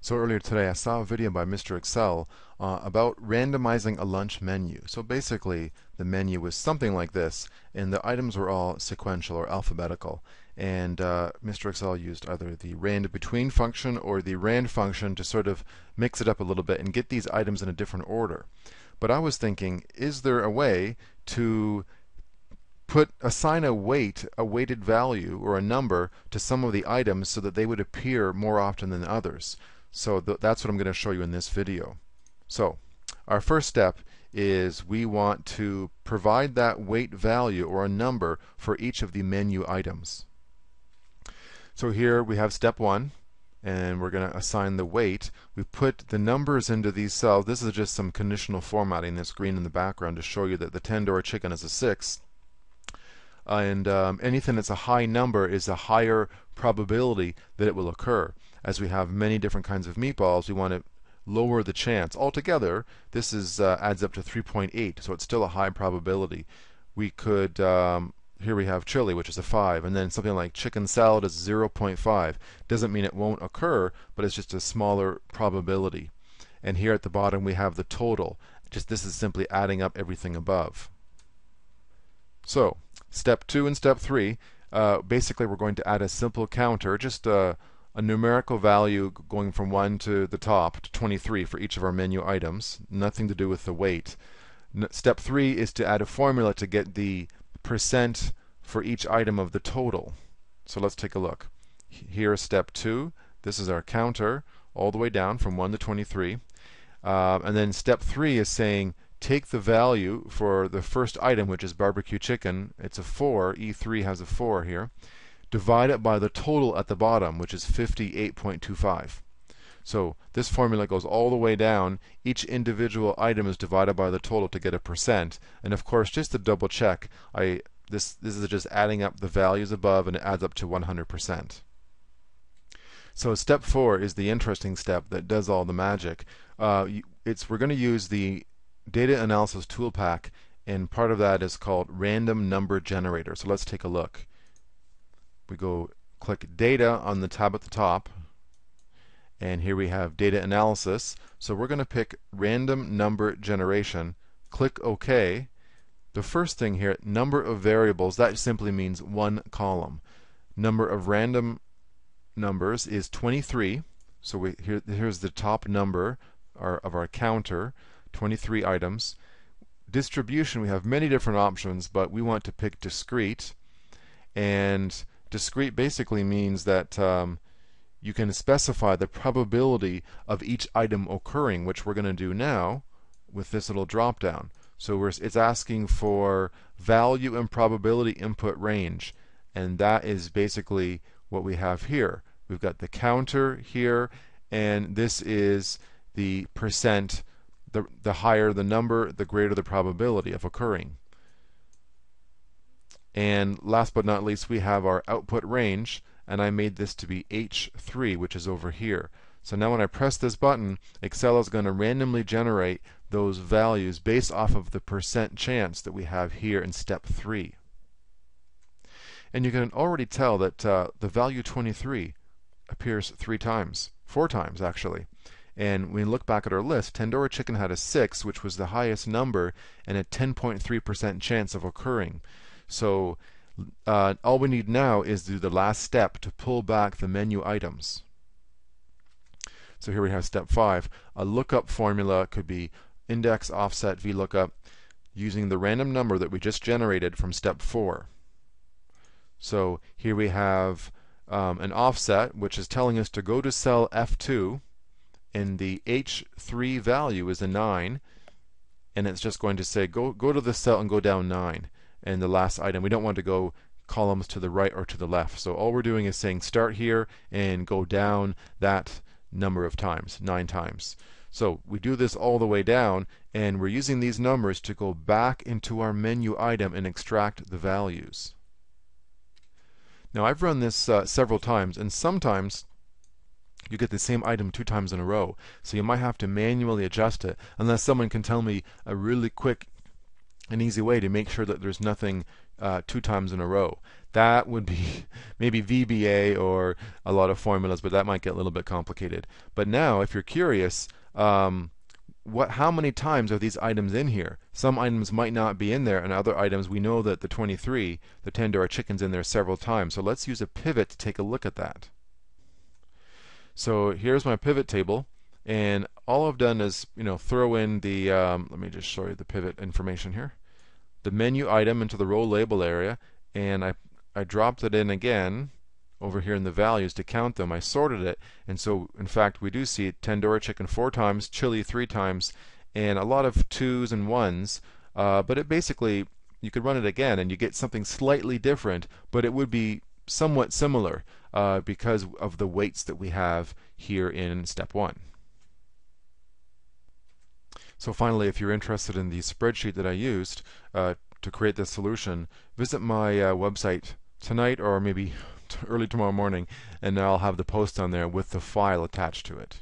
So earlier today I saw a video by Mr. Excel about randomizing a lunch menu. So basically the menu was something like this, and the items were all sequential or alphabetical. And Mr. Excel used either the randBetween function or the rand function to sort of mix it up a little bit and get these items in a different order. But I was thinking, is there a way to assign a weight, a weighted value or a number to some of the items so that they would appear more often than others? So that's what I'm going to show you in this video. So our first step is we want to provide that weight value or a number for each of the menu items. So here we have step one, and we're going to assign the weight. We put the numbers into these cells. This is just some conditional formatting that's green in the background to show you that the $10 chicken is a 6. And anything that's a high number is a higher probability that it will occur. As we have many different kinds of meatballs, we want to lower the chance. Altogether, this is adds up to 3.8, so it's still a high probability. We could, here we have chili, which is a 5, and then something like chicken salad is 0.5. Doesn't mean it won't occur, but it's just a smaller probability. And here at the bottom we have the total. Just this is simply adding up everything above. So step 2 and step 3, basically we're going to add a simple counter, just a numerical value going from 1 to the top, to 23 for each of our menu items, nothing to do with the weight. Step 3 is to add a formula to get the percent for each item of the total. So let's take a look. Here is step 2. This is our counter all the way down from 1 to 23. And then step 3 is saying, take the value for the first item, which is barbecue chicken. It's a 4. E3 has a 4 here. Divide it by the total at the bottom, which is 58.25. So this formula goes all the way down. Each individual item is divided by the total to get a percent. And of course, just to double check, this is just adding up the values above, and it adds up to 100%. So step 4 is the interesting step that does all the magic. We're going to use the Data Analysis Tool Pack, and part of that is called Random Number Generator. So let's take a look. We go click Data on the tab at the top, and here we have Data Analysis. So we're going to pick Random Number Generation, click OK. The first thing here, number of variables, that simply means one column. Number of random numbers is 23. So here's the top number of our counter. 23 items. Distribution, we have many different options, but we want to pick discrete. And discrete basically means that you can specify the probability of each item occurring, which we're going to do now with this little drop down. So it's asking for value and probability input range. And that is basically what we have here. We've got the counter here, and this is the percent. The higher the number, the greater the probability of occurring. And last but not least, we have our output range, and I made this to be H3, which is over here. So now when I press this button, Excel is going to randomly generate those values based off of the percent chance that we have here in step 3. And you can already tell that the value 23 appears 4 times actually. And when we look back at our list, Tandoori Chicken had a 6, which was the highest number, and a 10.3% chance of occurring. So all we need now is to do the last step to pull back the menu items. So here we have step 5. A lookup formula could be index offset VLOOKUP using the random number that we just generated from step 4. So here we have an offset, which is telling us to go to cell F2, and the H3 value is a 9, and it's just going to say go to the cell and go down 9, and the last item. We don't want to go columns to the right or to the left, so all we're doing is saying start here and go down that number of times, 9 times. So we do this all the way down, and we're using these numbers to go back into our menu item and extract the values. Now I've run this several times, and sometimes you get the same item 2 times in a row, so you might have to manually adjust it, unless someone can tell me a really quick and easy way to make sure that there's nothing two times in a row. That would be maybe VBA or a lot of formulas, but that might get a little bit complicated. But now, if you're curious, how many times are these items in here? Some items might not be in there, and other items, we know that the 23, the tender, or chicken's in there several times. So let's use a pivot to take a look at that. So here's my pivot table, and all I've done is, throw in the, let me just show you the pivot information here, the menu item into the row label area, and I dropped it in again over here in the values to count them. I sorted it, and so in fact we do see tandoori chicken 4 times, chili 3 times, and a lot of 2s and 1s, but it basically, you could run it again and you get something slightly different, but it would be somewhat similar because of the weights that we have here in step 1. So finally, if you're interested in the spreadsheet that I used to create this solution, visit my website tonight or maybe early tomorrow morning, and I'll have the post on there with the file attached to it.